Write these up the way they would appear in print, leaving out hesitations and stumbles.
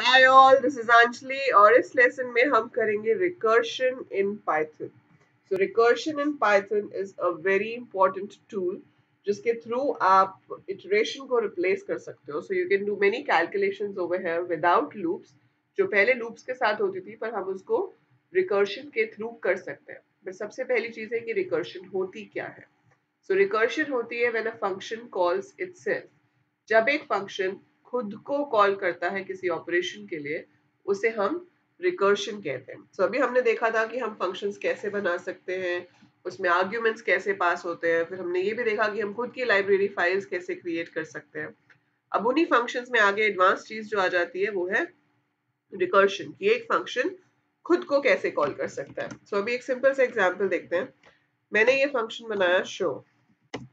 Hi all, this is Anjali और इस lesson में हम करेंगे recursion in Python. So recursion in Python is a very important tool जिसके through आप iteration को replace कर सकते हो. So you can do many calculations over here without loops. जो पहले loops के साथ होती थी पर हम उसको recursion के through कर सकते हैं. पर सबसे पहली चीज़ है कि recursion होती क्या है. So recursion होती है when a function calls itself. जब एक function खुद को कॉल करता है किसी ऑपरेशन के लिए उसे हम रिकर्शन कहते हैं. So अभी हमने देखा था कि हम फंक्शंस कैसे बना सकते हैं, उसमें आर्ग्यूमेंट्स कैसे पास होते हैं, फिर हमने ये भी देखा कि हम खुद की लाइब्रेरी फाइल्स कैसे क्रिएट कर सकते हैं. अब उन्हीं फंक्शंस में आगे एडवांस चीज जो आ जाती है वो है रिकर्शन, कि एक फंक्शन खुद को कैसे कॉल कर सकता है. So अभी एक सिंपल सा एग्जाम्पल देखते हैं. मैंने ये फंक्शन बनाया शो,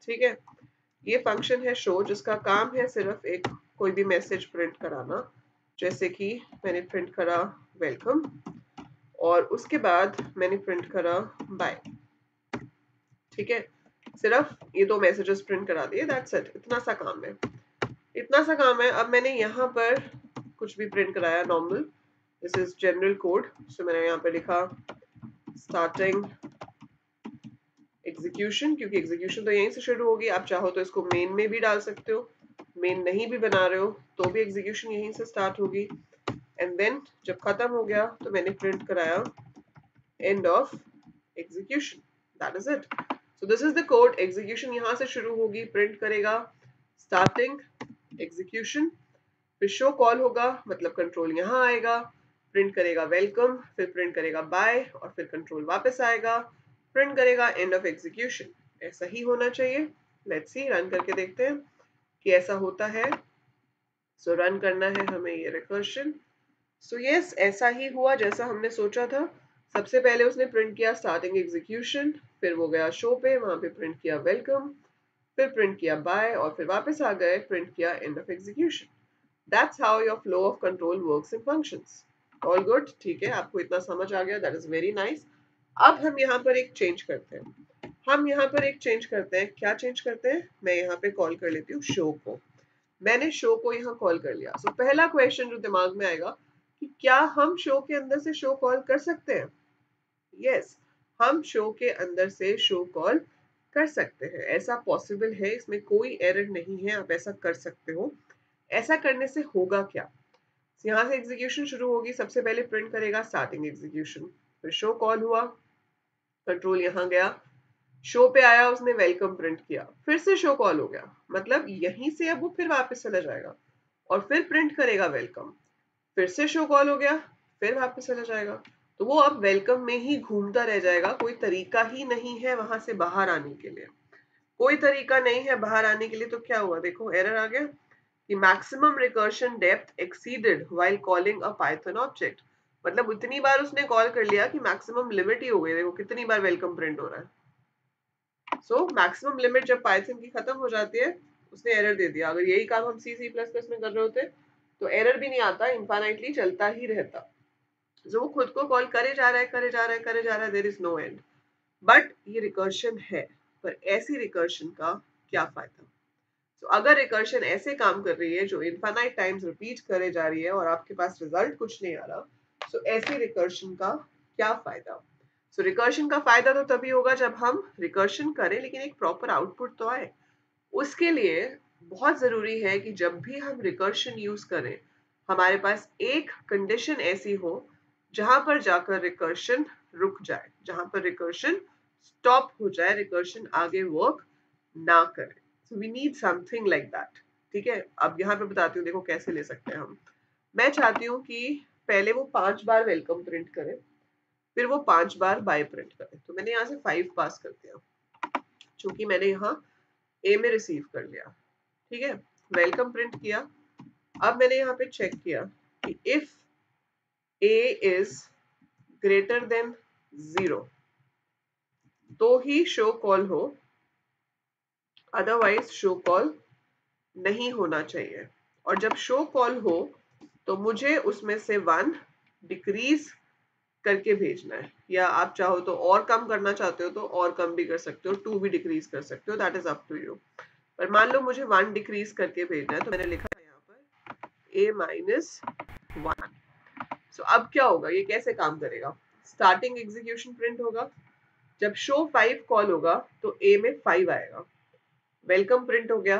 ठीक है, ये फंक्शन है शो जिसका काम है सिर्फ एक कोई भी मैसेज प्रिंट कराना. जैसे कि मैंने प्रिंट करा वेलकम और उसके बाद मैंने प्रिंट करा बाय, ठीक है, सिर्फ ये दो मैसेजेस प्रिंट करा दिए. दैट्स इट, इतना सा काम है, इतना सा काम है. अब मैंने यहाँ पर कुछ भी प्रिंट कराया normal, this is general code. So मैंने यहाँ पर लिखा स्टार्टिंग एग्जीक्यूशन, क्योंकि एग्जीक्यूशन तो यहीं से शुरू होगी. आप चाहो तो इसको मेन में भी डाल सकते हो, मेन नहीं भी बना रहे हो तो भी एग्जीक्यूशन यहीं से स्टार्ट होगी. एंड देन जब खत्म हो गया तो मैंने प्रिंट कराया end of execution. That is it. So this is the code. Execution यहाँ से शुरू होगी, प्रिंट करेगा स्टार्टिंग एग्जीक्यूशन, फिर शो कॉल होगा, मतलब कंट्रोल यहाँ आएगा, प्रिंट करेगा वेलकम, फिर प्रिंट करेगा बाय और फिर कंट्रोल वापस आएगा, प्रिंट करेगा एंड ऑफ एग्जीक्यूशन. ऐसा ही होना चाहिए. लेट्स सी, रन करके देखते हैं कि ऐसा होता है. सो रन करना है हमें ये रिकर्शन. सो यस, ऐसा ही हुआ जैसा हमने सोचा था. सबसे पहले उसने प्रिंट किया स्टार्टिंग एग्जीक्यूशन, फिर वो गया शो पे, वहाँ पे प्रिंट किया वेलकम, फिर प्रिंट किया बाय और फिर वापस आ गए, प्रिंट किया end of execution. That's how your flow of control works in functions. All good, ठीक है, आपको इतना समझ आ गया. That is very nice. अब हम यहाँ पर एक चेंज करते हैं, हम यहाँ पर एक चेंज करते हैं. क्या चेंज करते हैं? मैं यहाँ पे कॉल कर लेती हूँ शो को. मैंने शो को यहाँ कॉल कर लिया. सो पहला क्वेश्चन जो दिमाग में आएगा कि क्या हम शो के अंदर से शो कॉल कर सकते हैं? यस, हम शो के अंदर से शो कॉल कर सकते हैं. ऐसा पॉसिबल है, इसमें कोई एरर नहीं है, आप ऐसा कर सकते हो. ऐसा करने से होगा क्या, यहाँ से एग्जीक्यूशन शुरू होगी. सबसे पहले प्रिंट करेगा स्टार्टिंग एग्जीक्यूशन, फिर शो कॉल हुआ, कंट्रोल यहाँ गया, शो पे आया, उसने वेलकम प्रिंट किया, फिर से शो कॉल हो गया, मतलब यहीं से अब वो फिर वापस चला जाएगा और फिर प्रिंट करेगा वेलकम, फिर से शो कॉल हो गया, फिर वापस चला जाएगा. तो वो अब वेलकम में ही घूमता रह जाएगा. कोई तरीका ही नहीं है वहां से बाहर आने के लिए, कोई तरीका नहीं है बाहर आने के लिए. तो क्या हुआ, देखो एरर आ गया कि maximum recursion depth exceeded while calling a Python object. मतलब उतनी बार उसने कॉल कर लिया कि मैक्सिमम लिमिट ही हो गई. देखो कितनी बार वेलकम प्रिंट हो रहा है. सो मैक्सिमम लिमिट जब पाइथन की खत्म हो जाती है उसने एरर दे दिया. अगर यही काम हम C++ में कर रहे होते तो एरर भी नहीं आता, इनफाइनाइटली चलता ही रहता. जो वो खुद को कॉल करे जा रहा है, करे जा रहा है, करे जा रहा है, there is no end. But ये रिकर्शन है, पर ऐसी रिकर्शन का क्या फायदा? सो अगर रिकर्शन ऐसे काम कर रही है जो इनफाइनाइट टाइम्स रिपीट करे जा रही है और आपके पास रिजल्ट कुछ नहीं आ रहा, सो ऐसे रिकर्शन का क्या फायदा? सो रिकर्शन का फायदा तो तभी होगा जब हम रिकर्शन करें लेकिन एक प्रॉपर आउटपुट तो आए. उसके लिए बहुत ज़रूरी है कि जब भी हम रिकर्शन यूज़ करें हमारे पास एक कंडीशन ऐसी हो जहाँ पर जाकर रिकर्शन रुक जाए, जहाँ पर रिकर्शन स्टॉप हो जाए, रिकर्शन आगे वर्क ना करे. So we need something like that, ठीक है. अब यहाँ पे बताती हूँ, देखो कैसे ले सकते हैं हम. मैं चाहती हूँ कि पहले वो 5 बार वेलकम प्रिंट करें, फिर वो 5 बार बाय प्रिंट करें. तो मैंने यहाँ से 5 पास कर दिया क्योंकि मैंने यहाँ ए में रिसीव कर लिया, ठीक है, वेलकम प्रिंट किया. अब मैंने यहाँ पे चेक किया कि if a is greater than 0 तो ही शो कॉल हो, अदरवाइज शो कॉल नहीं होना चाहिए. और जब शो कॉल हो तो मुझे उसमें से 1 डिक्रीज करके भेजना है, या आप चाहो तो और कम करना चाहते हो तो और कम भी कर सकते हो, 2 भी डिक्रीज कर सकते हो, that is up to you. पर मान लो मुझे 1 डिक्रीज करके भेजना है तो मैंने लिखा है यहाँ पर a वन. सो अब क्या होगा, ये कैसे काम करेगा? स्टार्टिंग एग्जीक्यूशन प्रिंट होगा, जब शो 5 कॉल होगा तो ए में 5 आएगा. वेलकम प्रिंट हो गया,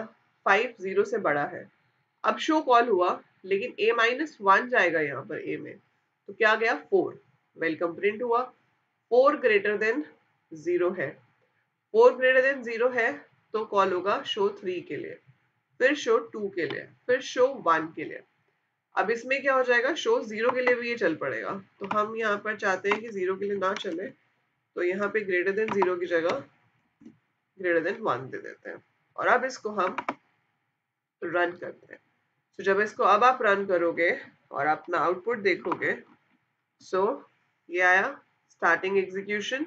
5 0 से बड़ा है. अब शो कॉल हुआ लेकिन ए माइनस 1 जाएगा यहाँ पर ए में, तो क्या गया 4. वेलकम प्रिंट हुआ, 4 ग्रेटर देन 0 है. 4 ग्रेटर देन 0 है तो कॉल होगा शो 3 के लिए, फिर शो 2 के लिए, फिर शो 1 के लिए. अब इसमें क्या हो जाएगा, शो 0 के लिए भी ये चल पड़ेगा. तो हम यहाँ पर चाहते हैं कि 0 के लिए ना चले, तो यहाँ पे ग्रेटर देन 0 की जगह ग्रेटर देन 1 दे देते हैं और अब इसको हम रन करते हैं. तो जब इसको अब आप रन करोगे और अपना आउटपुट देखोगे, सो ये आया starting execution,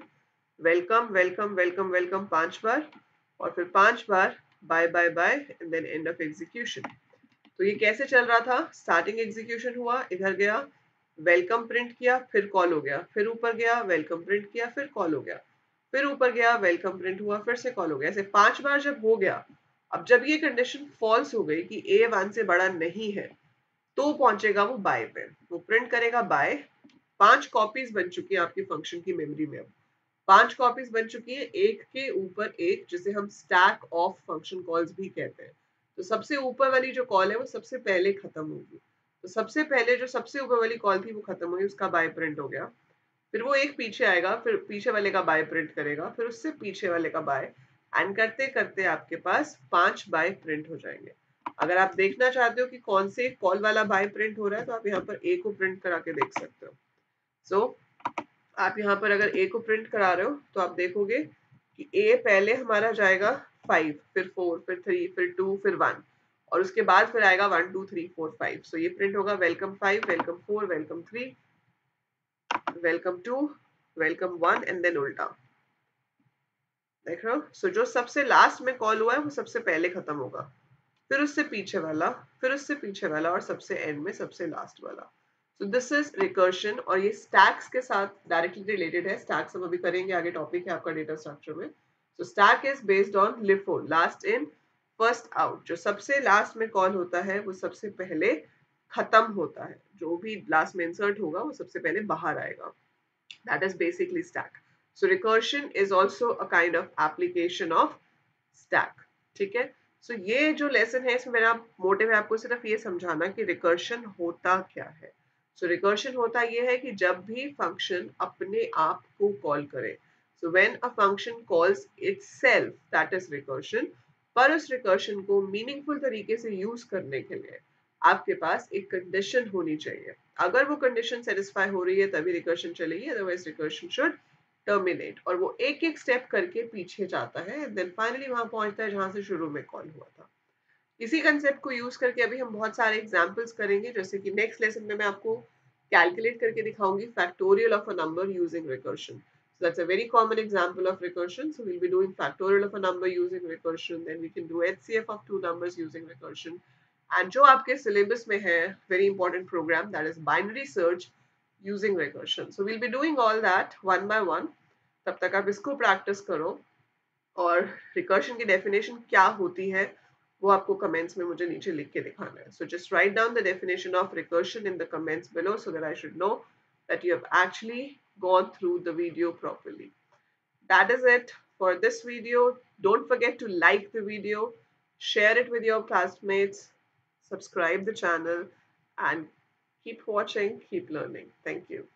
welcome welcome welcome welcome 5 बार और फिर 5 बार bye bye bye and then end of execution. तो ये कैसे चल रहा था, स्टार्टिंग एग्जीक्यूशन हुआ, इधर गया, वेलकम प्रिंट किया, फिर कॉल हो गया, फिर ऊपर गया, वेलकम प्रिंट किया, फिर कॉल हो गया, फिर ऊपर गया, वेलकम प्रिंट हुआ, फिर से कॉल हो गया. ऐसे 5 बार जब हो गया, अब जब ये कंडीशन फॉल्स हो गई कि ए 1 से बड़ा नहीं है, तो पहुंचेगा वो बाय पे, वो प्रिंट करेगा बाय. 5 कॉपीज बन चुकी है आपके फंक्शन की मेमोरी में, अब 5 कॉपीज बन चुकी है, एक के ऊपर एक, जिसे हम स्टैक ऑफ फंक्शन कॉल्स भी कहते हैं. तो सबसे ऊपर वाली जो कॉल है वो सबसे पहले खत्म होगी, तो सबसे पहले जो सबसे ऊपर वाली कॉल थी वो खत्म हुई, उसका बाय प्रिंट हो गया, फिर वो एक पीछे आएगा, फिर पीछे वाले का बाय प्रिंट करेगा, फिर उससे पीछे वाले का बाय, एंड करते करते आपके पास 5 बाय प्रिंट हो जाएंगे. अगर आप देखना चाहते हो कि कौन से कॉल वाला बाय प्रिंट हो रहा है, तो आप यहाँ पर ए को प्रिंट करा के देख सकते हो. सो आप यहाँ पर अगर ए को प्रिंट करा रहे हो तो आप देखोगे कि ए पहले हमारा जाएगा 5, फिर 4, फिर 3, फिर 2, फिर 1 और उसके बाद फिर आएगा 1 2 3 4 5. सो ये प्रिंट होगा welcome 5, welcome 4, welcome 3, welcome 2, welcome 1 and then उल्टा. देख रहे हो? सो जो सबसे लास्ट में कॉल हुआ है वो सबसे पहले खत्म होगा, फिर उससे पीछे वाला, फिर उससे पीछे वाला और सबसे एंड में सबसे लास्ट वाला. सो दिस इज रिकर्शन और ये स्टैक्स के साथ डायरेक्टली रिलेटेड है. स्टैक्स हम अभी करेंगे, आगे टॉपिक है आपका डेटा स्ट्रक्चर में. So stack is based on LIFO, last in first out. जो सबसे लास्ट में कॉल होता है वो सबसे पहले खत्म होता है, जो भी लास्ट में इंसर्ट होगा वो सबसे पहले बाहर आएगा. That is basically stack. So recursion is also a kind of application of stack. ठीक है? So ये जो lesson है इसमें मेरा motive है आपको सिर्फ ये समझाना कि recursion होता क्या है. So recursion होता ये है कि जब भी function अपने आप को call करे, so when a function calls itself, that is recursion. पर उस recursion को meaningful तरीके से use करने के लिए आपके पास एक condition होनी चाहिए. अगर वो condition satisfy हो रही है तभी recursion चलेगी, otherwise recursion should टर्मिनेट. और वो एक एक स्टेप करके पीछे जाता है, देन फाइनली वहां पहुंचता है जहां से शुरू में कॉल हुआ था. इसी कंसेप्ट को यूज करके अभी हम बहुत सारे एग्जांपल्स करेंगे, जैसे कि नेक्स्ट लेसन में मैं आपको कैलकुलेट करके दिखाऊंगी factorial of a number using recursion. So that's a very common example of recursion. So we will be doing factorial of a number using recursion, then we can do HCF of two numbers using recursion. And जो आपके syllabus में है very important program, that is binary search using recursion. So we'll be doing all that one by one. तब तक आप इसको practice करो और रिकर्शन की डेफिनेशन क्या होती है वो आपको कमेंट्स में मुझे नीचे लिख के दिखाना है. So just write down the definition of recursion in the comments below so that I should know that you have actually gone through the video properly. That is it for this video. Don't forget to like the video, share it with your classmates, subscribe the channel and keep watching, keep learning. Thank you.